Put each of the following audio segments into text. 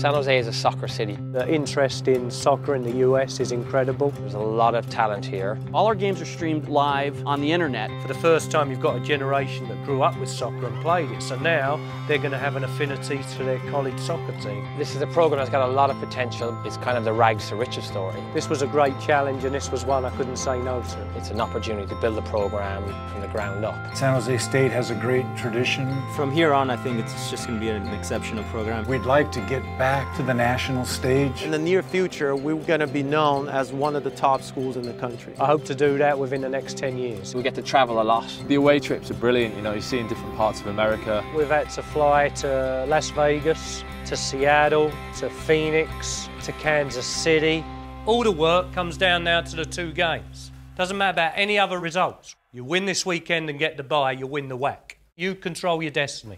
San Jose is a soccer city. The interest in soccer in the U.S. is incredible. There's a lot of talent here. All our games are streamed live on the internet. For the first time, you've got a generation that grew up with soccer and played it, so now they're going to have an affinity to their college soccer team. This is a program that's got a lot of potential. It's kind of the rags to riches story. This was a great challenge, and this was one I couldn't say no to. It's an opportunity to build a program from the ground up. San Jose State has a great tradition. From here on, I think it's just going to be an exceptional program. We'd like to get back to the national stage. In the near future, we're going to be known as one of the top schools in the country. I hope to do that within the next 10 years. We get to travel a lot. The away trips are brilliant, you know, you're seeing different parts of America. We've had to fly to Las Vegas, to Seattle, to Phoenix, to Kansas City. All the work comes down now to the two games. Doesn't matter about any other results. You win this weekend and get the bye, you win the WAC. You control your destiny.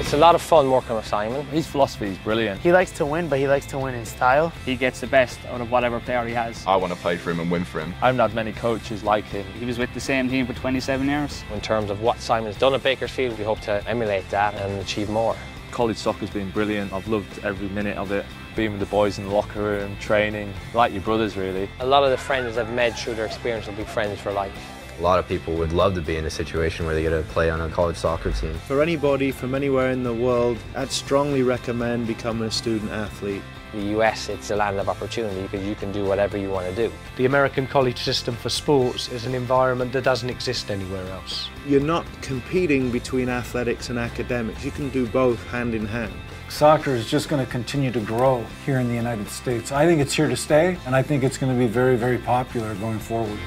It's a lot of fun working with Simon. His philosophy is brilliant. He likes to win, but he likes to win in style. He gets the best out of whatever player he has. I want to play for him and win for him. I've not many coaches like him. He was with the same team for 27 years. In terms of what Simon's done at Bakersfield, we hope to emulate that and achieve more. College soccer's been brilliant. I've loved every minute of it. Being with the boys in the locker room, training, like your brothers really. A lot of the friends I've made through their experience will be friends for life. A lot of people would love to be in a situation where they get to play on a college soccer team. For anybody from anywhere in the world, I'd strongly recommend becoming a student athlete. The U.S., it's a land of opportunity because you can do whatever you want to do. The American college system for sports is an environment that doesn't exist anywhere else. You're not competing between athletics and academics. You can do both hand in hand. Soccer is just going to continue to grow here in the United States. I think it's here to stay, and I think it's going to be very, very popular going forward.